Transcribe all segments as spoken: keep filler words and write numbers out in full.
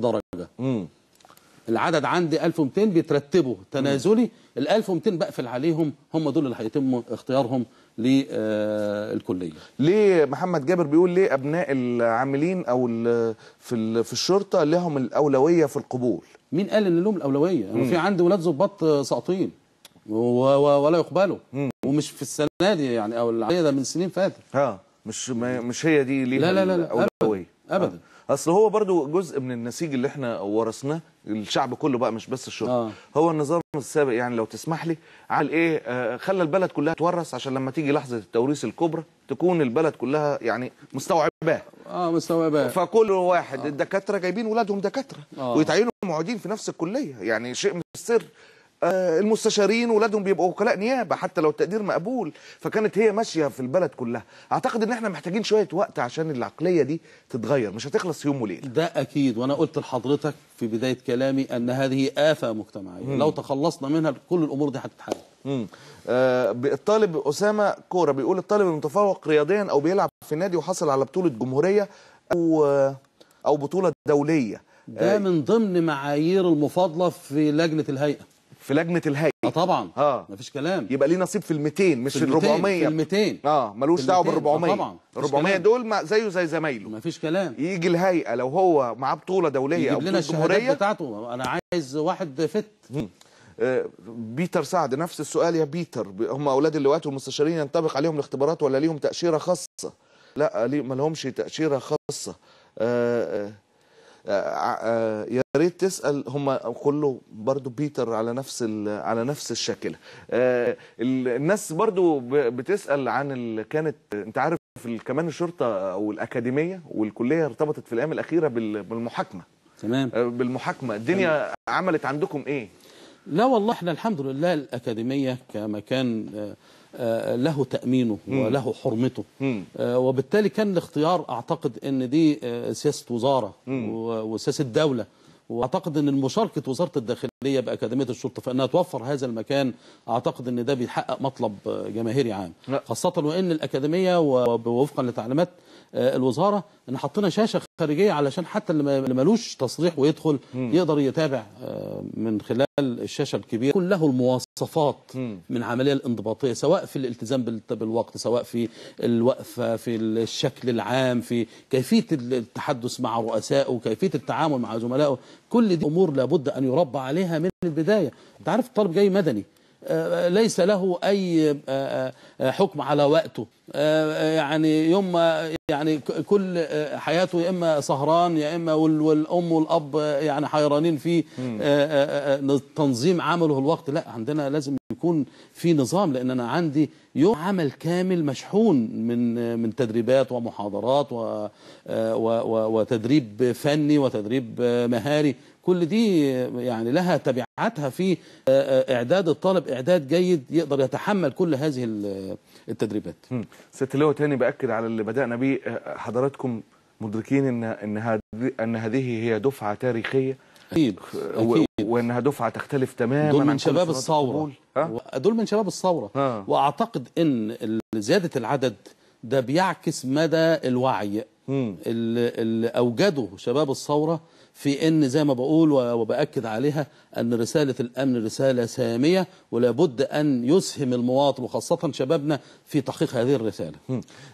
درجه. امم العدد عندي ألف ومئتين بيترتبوا تنازلي، ال ألف ومئتين بقفل عليهم، هم دول اللي هيتم اختيارهم للكليه. ليه محمد جابر بيقول ليه ابناء العاملين او في في الشرطه لهم الاولويه في القبول؟ مين قال ان لهم الاولويه؟ انا يعني في عندي ولاد ظباط ساقطين ولا يقبلوا، مم. ومش في السنه دي يعني، او العمليه ده من سنين فاتت. اه مش مش هي دي ليهم لا لا لا لا الاولويه ابدا, أبداً. اصل هو برضو جزء من النسيج اللي احنا ورثناه الشعب كله بقى، مش بس الشرطه. آه. هو النظام السابق يعني لو تسمح لي عمل ايه؟ آه خلى البلد كلها تورث عشان لما تيجي لحظه التوريث الكبرى تكون البلد كلها يعني مستوعباه. اه مستوعباه. فكل واحد آه. الدكاتره جايبين ولادهم دكاتره آه. ويتعينوا معيدين في نفس الكليه، يعني شيء من السر. آه المستشارين ولادهم بيبقوا وكلاء نيابه حتى لو التقدير مقبول، فكانت هي ماشيه في البلد كلها. اعتقد ان احنا محتاجين شويه وقت عشان العقليه دي تتغير، مش هتخلص يوم وليله. ده اكيد، وانا قلت لحضرتك في بدايه كلامي ان هذه آفة مجتمعيه، مم. لو تخلصنا منها كل الامور دي هتتحل. امم آه الطالب اسامه كوره بيقول الطالب المتفوق رياضيا او بيلعب في نادي وحصل على بطوله جمهوريه او او بطوله دوليه، ده آه من ضمن معايير المفاضله في لجنه الهيئه. في لجنه الهيئه اه طبعا اه مفيش كلام، يبقى ليه نصيب في ال200 مش في الربعمية. في ال200 اه ملوش دعوه بال400 آه طبعا الربعمية دول زيه زي زمايله، مفيش كلام. يجي الهيئه لو هو معاه بطوله دوليه او بطوله جمهوريه بتاعته، انا عايز واحد فت. آه بيتر سعد نفس السؤال، يا بيتر هم اولاد اللواءات والمستشارين ينطبق عليهم الاختبارات ولا ليهم تاشيره خاصه؟ لا ما لهمش تاشيره خاصه. آه آه يا ريت تسال هم كله برضو بيتر على نفس على نفس الشكل. الناس برضو بتسال عن ال... كانت انت عارف كمان الشرطه او الاكاديميه والكليه ارتبطت في الايام الاخيره بالمحاكمه. تمام. بالمحاكمه الدنيا تمام. عملت عندكم ايه؟ لا والله احنا الحمد لله الاكاديميه كمكان له تأمينه وله حرمته، مم. وبالتالي كان الاختيار أعتقد أن دي سياسة وزارة مم. وسياسة دولة، وأعتقد أن مشاركة وزارة الداخلية بأكاديمية الشرطة فإنها توفر هذا المكان، أعتقد أن ده بيحقق مطلب جماهيري عام، لا. خاصة وأن الأكاديمية ووفقا لتعليمات الوزارة أن حطينا شاشة خارجية علشان حتى اللي ملوش تصريح ويدخل مم. يقدر يتابع من خلال الشاشة الكبيرة كل له المواصفات مم. من عملية الانضباطية، سواء في الالتزام بالوقت، سواء في الوقفة، في الشكل العام، في كيفية التحدث مع رؤسائه وكيفية التعامل مع زملائه. كل دي أمور لابد أن يربى عليها من البداية. انت عارف الطالب جاي مدني ليس له أي حكم على وقته، يعني يوم يعني كل حياته يا إما سهران يا إما والأم والأب يعني حيرانين في تنظيم عمله الوقت. لا، عندنا لازم يكون في نظام، لأن أنا عندي يوم عمل كامل مشحون من من تدريبات ومحاضرات وتدريب فني وتدريب مهاري. كل دي يعني لها تبعاتها في إعداد الطالب، إعداد جيد يقدر يتحمل كل هذه التدريبات. ست لواء تاني بأكد على اللي بدأنا بيه، حضراتكم مدركين إن إن إن هذه هي دفعة تاريخية أكيد. أكيد. وإنها دفعة تختلف تماما. دول من شباب الثورة. دول من شباب الثورة. وأعتقد إن زيادة العدد ده بيعكس مدى الوعي اللي أوجده شباب الثورة، في ان زي ما بقول وباكد عليها ان رساله الامن رساله ساميه، ولابد ان يسهم المواطن وخاصه شبابنا في تحقيق هذه الرساله.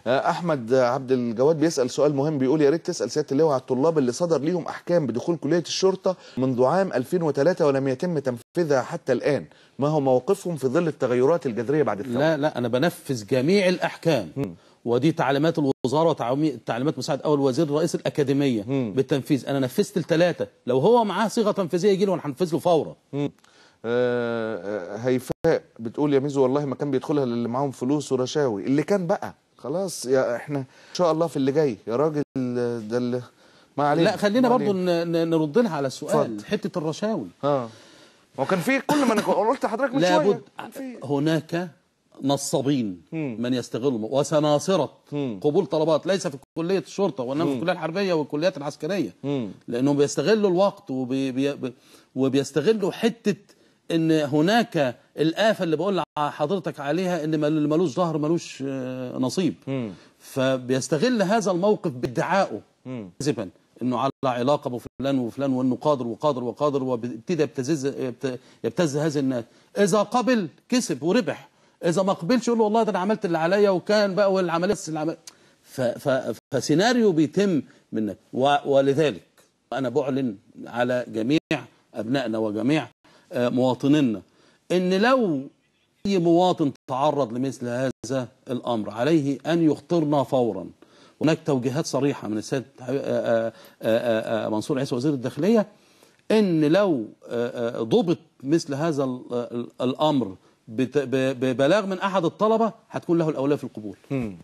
احمد عبد الجواد بيسال سؤال مهم، بيقول يا ريت تسال سياده اللواء على الطلاب اللي صدر ليهم احكام بدخول كليه الشرطه منذ عام ألفين وثلاثة ولم يتم تنفيذها حتى الان، ما هو موقفهم في ظل التغيرات الجذريه بعد الثوره؟ لا لا انا بنفذ جميع الاحكام. م. ودي تعليمات الوزاره وتعليمات مساعد اول وزير رئيس الاكاديميه مم. بالتنفيذ. انا نفذت الثلاثه، لو هو معاه صيغه تنفيذيه يجي له انا هنفذ له فورا. آه هيفاء بتقول يا ميزو والله ما كان بيدخلها للي معاهم فلوس ورشاوي، اللي كان بقى خلاص يا احنا ان شاء الله في اللي جاي يا راجل ده اللي ما علينا. لا خلينا برضو نرد لها على السؤال. فضل. حته الرشاوي اه وكان في كل ما انا قلت لحضرتك من شويه لابد هناك نصابين من يستغلهم وسناصرة قبول طلبات ليس في كلية الشرطة وإنما في الكلية الحربية والكليات العسكرية، لأنهم بيستغلوا الوقت وبي... وبيستغلوا حتة إن هناك الآفة اللي بقول لحضرتك عليها إن اللي ملوش ظهر ملوش نصيب، فبيستغل هذا الموقف بادعائه كذبا انه على علاقه بفلان وفلان وانه قادر وقادر وقادر وابتدى يبتزز يبتز هذه الناس. اذا قبل كسب وربح، اذا ما قبلش يقول له والله ده انا عملت اللي عليا وكان بقى والعمليه فسيناريو بيتم منك. ولذلك انا بعلن على جميع ابنائنا وجميع مواطنينا ان لو اي مواطن تعرض لمثل هذا الامر عليه ان يخطرنا فورا. هناك توجيهات صريحه من السيد منصور عيسى وزير الداخليه ان لو ضبط مثل هذا الامر ببلاغ من احد الطلبه هتكون له الاولويه في القبول. امم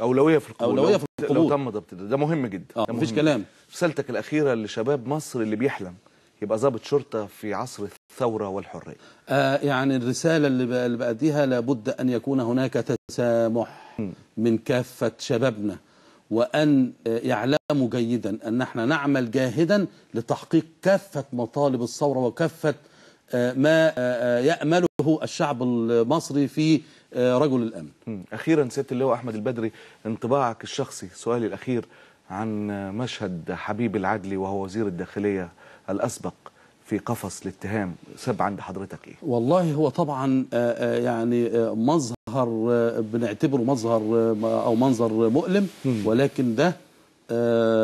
اولويه في القبول، اولويه في القبول لو تم ضبط ده. ده مهم جدا، آه. ده مفيش كلام. رسالتك الاخيره لشباب مصر اللي بيحلم يبقى ضابط شرطه في عصر الثوره والحريه؟ آه يعني الرساله اللي باديها لابد ان يكون هناك تسامح م. من كافه شبابنا، وأن يعلموا جيدا أن احنا نعمل جاهدا لتحقيق كافة مطالب الثورة وكافة ما يأمله الشعب المصري في رجل الأمن. أخيرا سيادة اللواء أحمد البدري، انطباعك الشخصي، سؤالي الأخير، عن مشهد حبيب العدلي وهو وزير الداخلية الأسبق في قفص الاتهام، سب عند حضرتك إيه؟ والله هو طبعا يعني مظهر بنعتبره مظهر أو منظر مؤلم، ولكن ده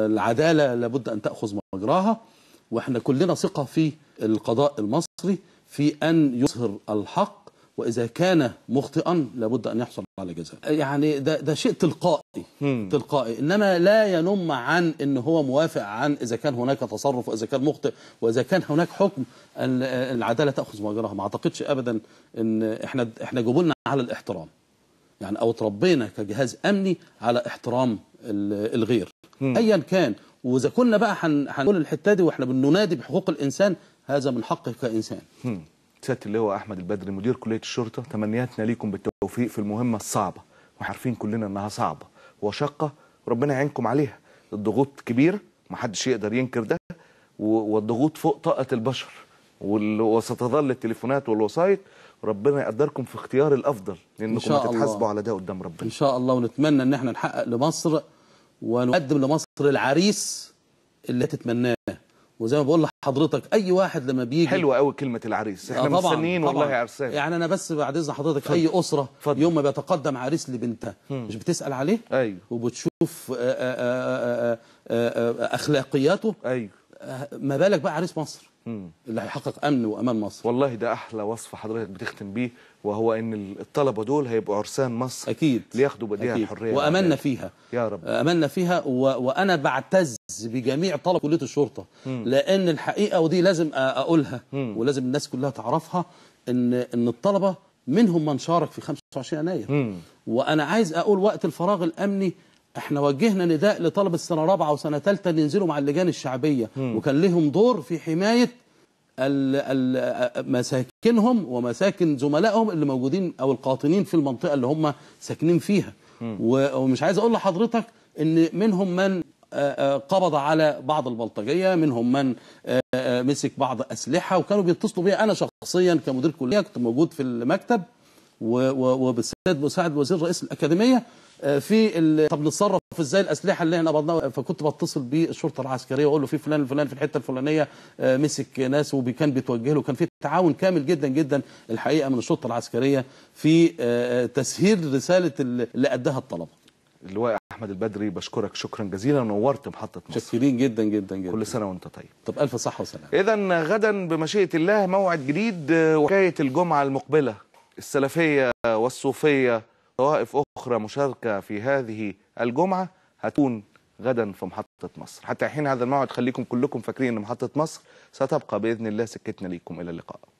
العدالة لابد أن تأخذ مجراها، وإحنا كلنا ثقة في القضاء المصري في أن يظهر الحق، وإذا كان مخطئا لابد أن يحصل على جزاء. يعني ده, ده شيء تلقائي تلقائي إنما لا ينم عن إن هو موافق عن إذا كان هناك تصرف وإذا كان مخطئ وإذا كان هناك حكم. العدالة تأخذ مجراها. ما أعتقدش أبدا إن إحنا إحنا جبلنا على الاحترام، يعني أو تربينا كجهاز أمني على احترام الغير أيا كان. وإذا كنا بقى هنقول الحتة دي وإحنا بننادي بحقوق الإنسان، هذا من حقه كإنسان. سيادة اللواء أحمد البدري مدير كلية الشرطة، تمنياتنا ليكم بالتوفيق في المهمة الصعبة، وعارفين كلنا أنها صعبة وشقة، ربنا يعينكم عليها. الضغوط كبيرة، محدش يقدر ينكر ده، والضغوط فوق طاقة البشر، وستظل التليفونات والوسائط. ربنا يقدركم في اختيار الأفضل، لأنكم هتتحاسبوا على ده قدام ربنا إن شاء الله. ونتمنى أن احنا نحقق لمصر ونقدم لمصر العريس اللي تتمناه. وزي ما بقول لحضرتك، اي واحد لما بيجي، حلوه قوي كلمه العريس، احنا مستنيين والله يا عرسان. يعني انا بس بعد اذن حضرتك، فضل. اي اسره فضل. يوم ما بيتقدم عريس لبنتها مش بتسال عليه؟ ايوه. وبتشوف آآ آآ آآ اخلاقياته؟ ايوه. ما بالك بقى عريس مصر مم. اللي هيحقق امن وامان مصر. والله ده احلى وصف حضرتك بتختم بيه، وهو ان الطلبه دول هيبقوا عرسان مصر اكيد، لياخدوا بديع الحريه واملنا فيها يا رب، املنا فيها. و... وانا بعتز بجميع طلبه كليه الشرطه مم. لان الحقيقه، ودي لازم اقولها مم. ولازم الناس كلها تعرفها، ان ان الطلبه منهم من شارك في خمسة وعشرين يناير مم. وانا عايز اقول وقت الفراغ الامني احنا وجهنا نداء لطلبه السنه رابعه وسنه ثالثه ان ينزلوا مع اللجان الشعبيه مم. وكان لهم دور في حمايه مساكنهم ومساكن زملائهم اللي موجودين او القاطنين في المنطقه اللي هم ساكنين فيها. ومش عايز اقول لحضرتك ان منهم من قبض على بعض البلطجيه، منهم من مسك بعض اسلحه وكانوا بيتصلوا بيا. انا شخصيا كمدير كليه كنت موجود في المكتب وبالسيد مساعد وزير رئيس الاكاديميه في ال... طب نتصرف ازاي الاسلحه اللي احنا قبضناها. فكنت بتصل بالشرطه العسكريه واقول له في فلان الفلاني في الحته الفلانيه مسك ناس وكان بيتوجه له. كان في تعاون كامل جدا جدا الحقيقه من الشرطه العسكريه في تسهيل رساله اللي اداها الطلبه. اللواء احمد البدري بشكرك شكرا جزيلا، نورت محطه مصر. شاكرين جدا جدا جدا. كل سنه وانت طيب. طب الف صحه وسلامه. اذا غدا بمشيئه الله موعد جديد، وحكايه الجمعه المقبله السلفيه والصوفيه طوائف أخرى مشاركة في هذه الجمعة هتكون غدا في محطة مصر. حتى حين هذا الموعد خليكم كلكم فاكرين أن محطة مصر ستبقى بإذن الله سكتنا ليكم. إلى اللقاء.